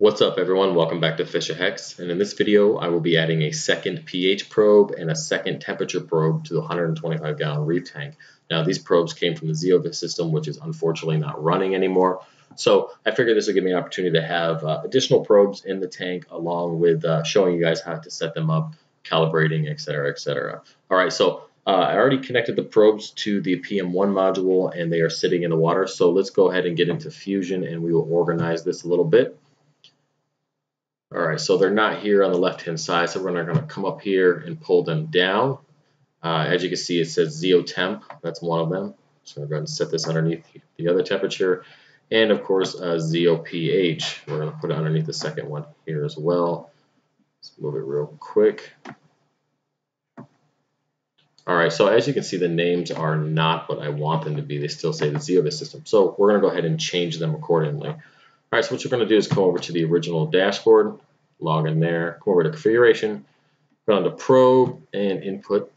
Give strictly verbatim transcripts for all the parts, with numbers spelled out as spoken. What's up everyone, welcome back to FishOfHex, and in this video I will be adding a second pH probe and a second temperature probe to the one hundred twenty-five gallon reef tank. Now these probes came from the Zeovit system, which is unfortunately not running anymore, so I figured this would give me an opportunity to have uh, additional probes in the tank along with uh, showing you guys how to set them up, calibrating, etc, et cetera. Alright, so uh, I already connected the probes to the P M one module and they are sitting in the water, so let's go ahead and get into Fusion and we will organize this a little bit. All right, so they're not here on the left-hand side, so we're not going to come up here and pull them down. Uh, as you can see, it says ZeoTemp. That's one of them. So I'm going to set this underneath the other temperature. And, of course, uh, ZeoPH. We're going to put it underneath the second one here as well. Let's move it real quick. All right, so as you can see, the names are not what I want them to be. They still say the Zeovit system. So we're going to go ahead and change them accordingly. All right, so what you're going to do is come over to the original dashboard, log in there, come over to configuration, go down to probe and input.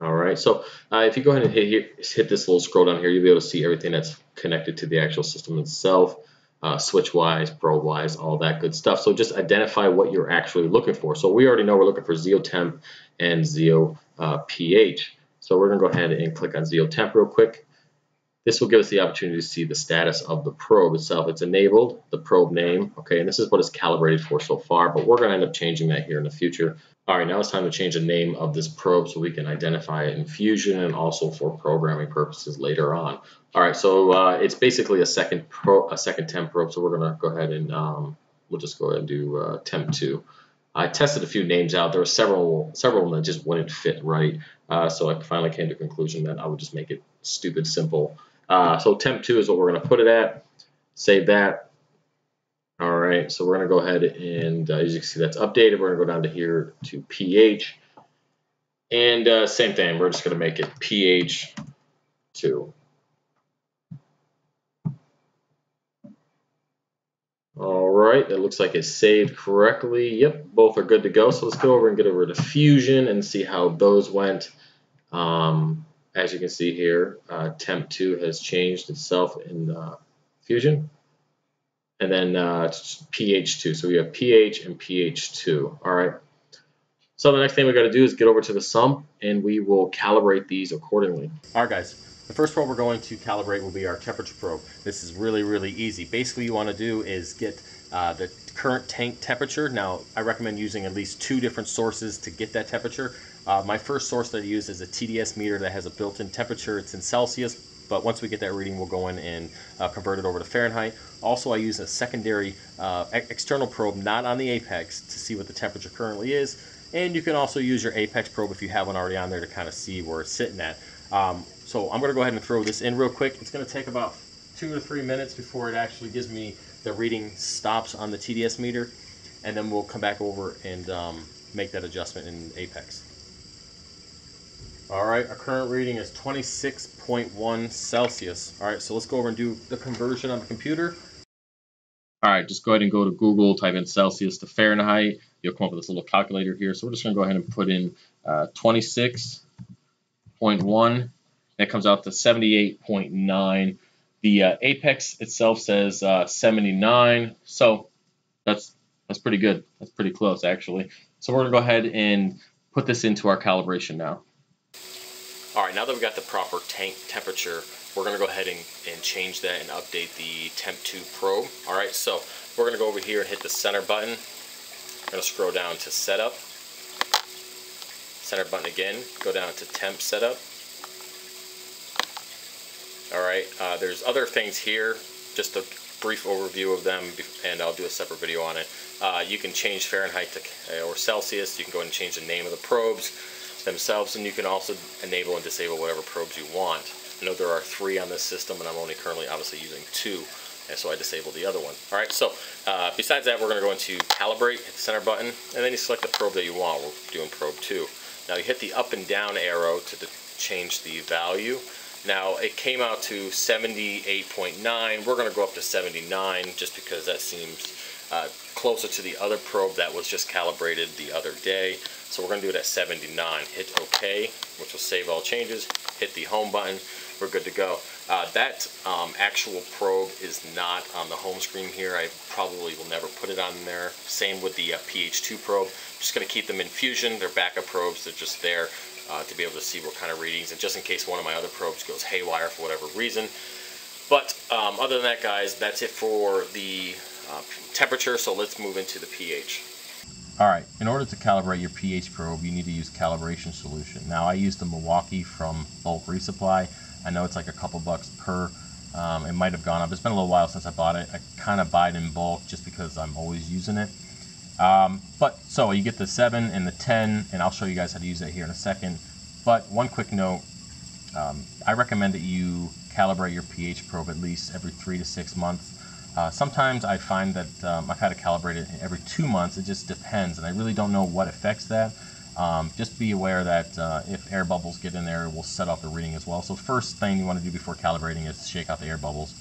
All right, so uh, if you go ahead and hit, here, hit this little scroll down here, you'll be able to see everything that's connected to the actual system itself, uh, switch-wise, probe-wise, all that good stuff. So just identify what you're actually looking for. So we already know we're looking for ZeoTemp and ZeoPH. So we're going to go ahead and click on ZeoTemp real quick. This will give us the opportunity to see the status of the probe itself. It's enabled, the probe name, okay, and this is what it's calibrated for so far, but we're going to end up changing that here in the future. All right, now it's time to change the name of this probe so we can identify it in Fusion and also for programming purposes later on. All right, so uh, it's basically a second pro, a second temp probe, so we're going to go ahead and um, we'll just go ahead and do uh, temp two. I tested a few names out. There were several, several that just wouldn't fit right, uh, so I finally came to the conclusion that I would just make it stupid simple. Uh, so temp two is what we're going to put it at. Save that. All right, so we're going to go ahead and, uh, as you can see, that's updated. We're going to go down to here to pH. And uh, same thing, we're just going to make it pH two. All right, it looks like it's saved correctly. Yep, both are good to go. So let's go over and get over to Fusion and see how those went. Um, As you can see here, uh, temp two has changed itself in uh, Fusion. And then uh, pH two. So we have pH and pH two. All right. So the next thing we got to do is get over to the sump, and we will calibrate these accordingly. All right, guys. The first probe we're going to calibrate will be our temperature probe. This is really, really easy. Basically, what you want to do is get uh, the current tank temperature. Now, I recommend using at least two different sources to get that temperature. Uh, my first source that I use is a T D S meter that has a built-in temperature. It's in Celsius, but once we get that reading, we'll go in and uh, convert it over to Fahrenheit. Also, I use a secondary uh, ex external probe, not on the Apex, to see what the temperature currently is. And you can also use your Apex probe if you have one already on there to kind of see where it's sitting at. Um, so I'm going to go ahead and throw this in real quick. It's going to take about two to three minutes before it actually gives me the reading stops on the T D S meter. And then we'll come back over and um, make that adjustment in Apex. All right, our current reading is twenty-six point one Celsius. All right, so let's go over and do the conversion on the computer. All right, just go ahead and go to Google, type in Celsius to Fahrenheit. You'll come up with this little calculator here. So we're just going to go ahead and put in uh, twenty-six point one. That comes out to seventy-eight point nine. The uh, Apex itself says uh, seventy-nine. So that's, that's pretty good. That's pretty close, actually. So we're going to go ahead and put this into our calibration now. All right, now that we've got the proper tank temperature, we're going to go ahead and, and change that and update the temp two probe. All right, so we're going to go over here and hit the center button. I'm going to scroll down to setup, center button again, go down to temp setup. All right, uh, there's other things here, just a brief overview of them, and I'll do a separate video on it. Uh, you can change Fahrenheit to, uh, or Celsius. You can go ahead and change the name of the probes themselves, and you can also enable and disable whatever probes you want. I know there are three on this system, and I'm only currently obviously using two, and so I disabled the other one. All right, so uh, besides that, we're going to go into calibrate, hit the center button, and then you select the probe that you want. We're doing probe two. Now you hit the up and down arrow to change the value. Now it came out to seventy-eight point nine. We're going to go up to seventy-nine just because that seems uh, closer to the other probe that was just calibrated the other day. So we're going to do it at seventy-nine. Hit OK, which will save all changes. Hit the home button. We're good to go. Uh, that um, actual probe is not on the home screen here. I probably will never put it on there. Same with the uh, P H two probe. I'm just going to keep them in Fusion. They're backup probes. They're just there uh, to be able to see what kind of readings, and just in case one of my other probes goes haywire for whatever reason. But um, other than that, guys, that's it for the uh, temperature, so let's move into the pH. Alright, in order to calibrate your pH probe, you need to use calibration solution. Now, I use the Milwaukee from Bulk Reef Supply. I know it's like a couple bucks per. Um, it might have gone up. It's been a little while since I bought it. I kind of buy it in bulk just because I'm always using it. Um, but so you get the seven and the ten, and I'll show you guys how to use that here in a second. But one quick note, um, I recommend that you calibrate your pH probe at least every three to six months. Uh, sometimes I find that um, I've had to calibrate it every two months. It just depends, and I really don't know what affects that. Um, just be aware that uh, if air bubbles get in there, it will set off the reading as well. So first thing you want to do before calibrating is shake out the air bubbles.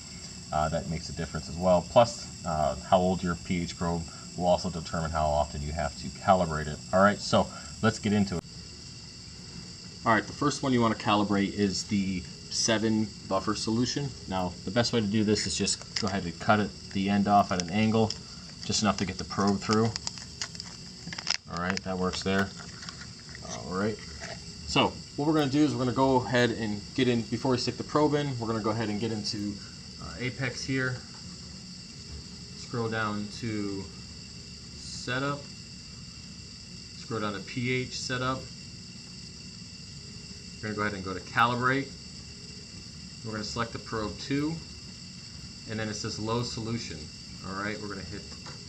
Uh, that makes a difference as well. Plus, uh, how old your pH probe will also determine how often you have to calibrate it. All right, so let's get into it. All right, the first one you want to calibrate is the seven buffer solution. Now, the best way to do this is just go ahead and cut it, the end off at an angle, just enough to get the probe through. All right, that works there. All right, so what we're going to do is we're going to go ahead and get in, before we stick the probe in, we're going to go ahead and get into uh, Apex here, scroll down to Setup, scroll down to pH Setup, we're going to go ahead and go to Calibrate, we're going to select the probe two, and then it says Low Solution. All right, we're going to hit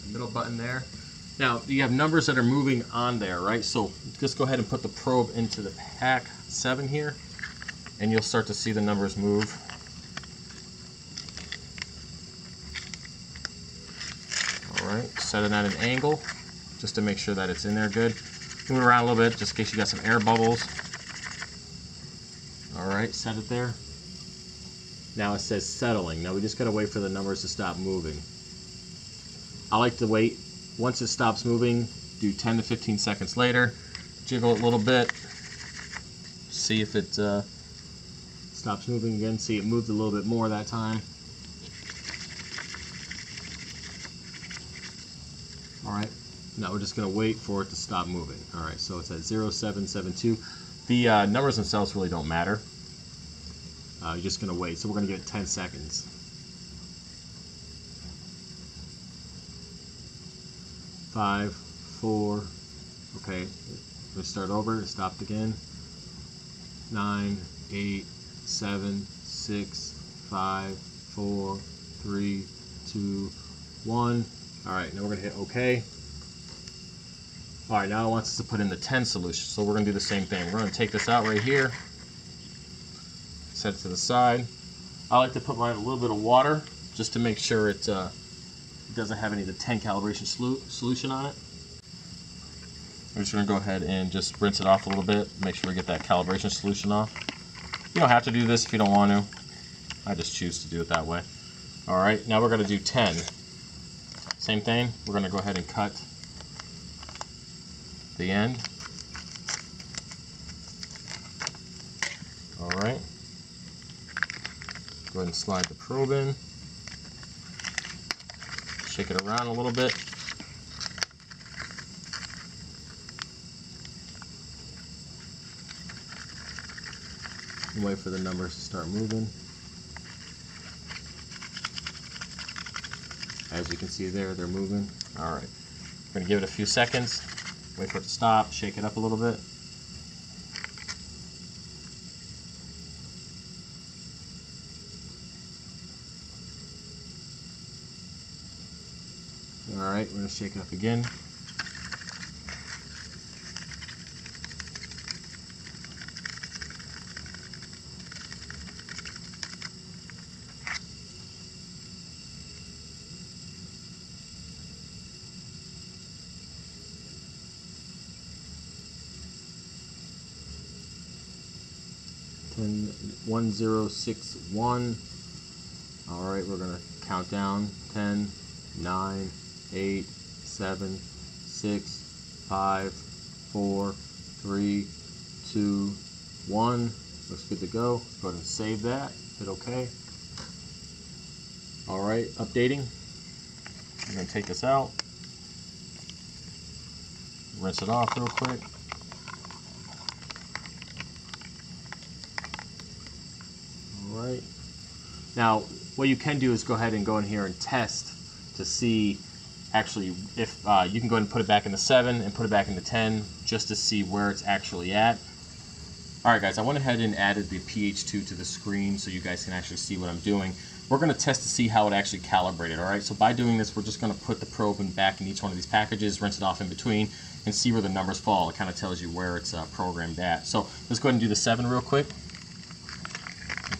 the middle button there. Now, you have numbers that are moving on there, right? So just go ahead and put the probe into the pack seven here, and you'll start to see the numbers move. All right, set it at an angle just to make sure that it's in there good. Move it around a little bit just in case you got some air bubbles. All right, set it there. Now it says settling. Now we just got to wait for the numbers to stop moving. I like to wait. Once it stops moving, do ten to fifteen seconds later, jiggle it a little bit, see if it uh, stops moving again. See, it moved a little bit more that time. All right, now we're just going to wait for it to stop moving. All right, so it's at zero seven seven two. The uh, numbers themselves really don't matter. Uh, you're just going to wait. So we're going to give it ten seconds. Five, four, okay, let's start over, it stopped again. Nine, eight, seven, six, five, four, three, two, one. All right, now we're gonna hit okay. All right, now it wants us to put in the ten solution, so we're gonna do the same thing. We're gonna take this out right here, set it to the side. I like to put my a little bit of water just to make sure it uh, doesn't have any of the ten calibration solution on it. We're just going to go ahead and just rinse it off a little bit, make sure we get that calibration solution off. You don't have to do this if you don't want to. I just choose to do it that way. All right, now we're going to do ten. Same thing, we're going to go ahead and cut the end. All right, go ahead and slide the probe in. Shake it around a little bit. Wait for the numbers to start moving. As you can see there, they're moving. All right, we're gonna give it a few seconds, wait for it to stop, shake it up a little bit. Alright, we're going to shake it up again. Ten, one, zero, six, one. Alright, we're going to count down. Ten, nine, eight, seven, six, five, four, three, two, one. Looks good to go. Go ahead and save that. Hit OK. All right, updating. I'm going to take this out. Rinse it off real quick. All right. Now, what you can do is go ahead and go in here and test to see actually if uh, you can go ahead and put it back in the seven and put it back in the ten just to see where it's actually at. All right, guys, I went ahead and added the P H two to the screen so you guys can actually see what I'm doing. We're going to test to see how it actually calibrated, all right? So by doing this, we're just going to put the probe in back in each one of these packages, rinse it off in between, and see where the numbers fall. It kind of tells you where it's uh, programmed at. So let's go ahead and do the seven real quick.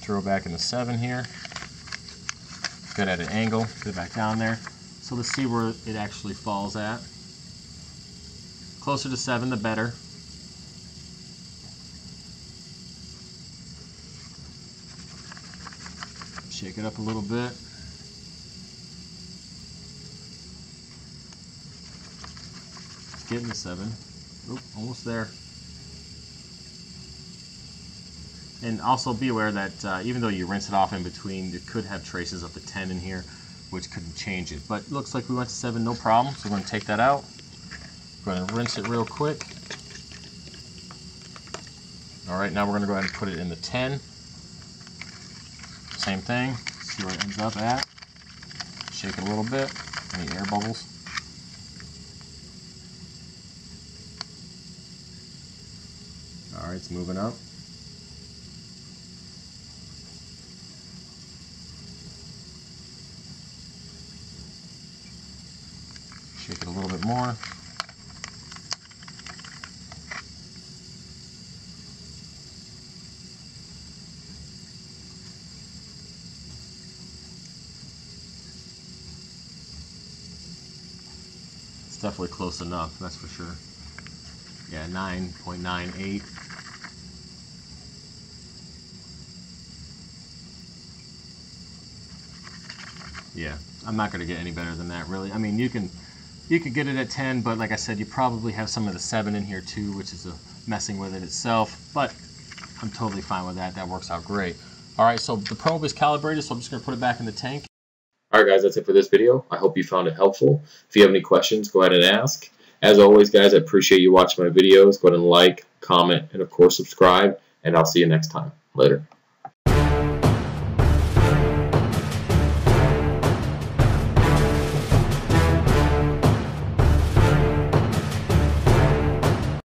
Throw back in the seven here. Good at an angle. Put it back down there. So let's see where it actually falls at. Closer to seven, the better. Shake it up a little bit. It's getting to seven. Oop, almost there. And also be aware that uh, even though you rinse it off in between, you could have traces of the ten in here, which could change it. But it looks like we went to seven, no problem. So we're going to take that out. We're going to rinse it real quick. All right, now we're going to go ahead and put it in the ten. Same thing, see where it ends up at. Shake it a little bit, any air bubbles. All right, it's moving up. Shake it a little bit more. Definitely close enough, that's for sure. Yeah, nine point nine eight. Yeah, I'm not going to get any better than that, really. I mean, you can you could get it at ten, but like I said, you probably have some of the seven in here too, which is a messing with it itself, but I'm totally fine with that. That works out great. All right, so the probe is calibrated, so I'm just going to put it back in the tank. Alright guys, that's it for this video. I hope you found it helpful. If you have any questions, go ahead and ask. As always guys, I appreciate you watching my videos. Go ahead and like, comment, and of course subscribe, and I'll see you next time. Later.